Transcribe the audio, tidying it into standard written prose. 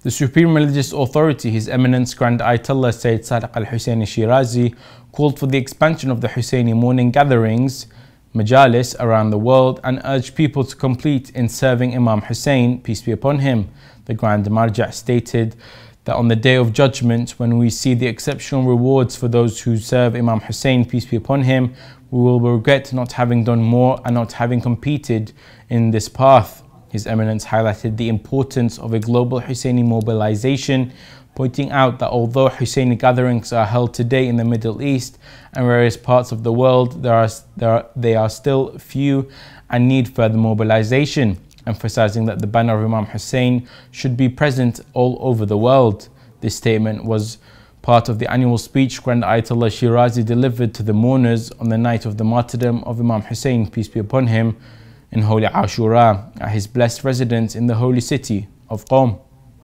The Supreme Religious Authority, His Eminence Grand Ayatollah Sayyid Sadiq Al-Husseini al Shirazi, called for the expansion of the Husseini morning gatherings, Majalis, around the world, and urged people to complete in serving Imam Hussein, peace be upon him. The Grand Marja stated that on the Day of Judgment, when we see the exceptional rewards for those who serve Imam Hussein, peace be upon him, we will regret not having done more and not having competed in this path. His Eminence highlighted the importance of a global Husseini mobilization, pointing out that although Husseini gatherings are held today in the Middle East and various parts of the world, they are still few and need further mobilization, emphasizing that the banner of Imam Hussein should be present all over the world. This statement was part of the annual speech Grand Ayatollah Shirazi delivered to the mourners on the night of the martyrdom of Imam Hussein, peace be upon him, in Holy Ashura, at his blessed residence in the holy city of Qom.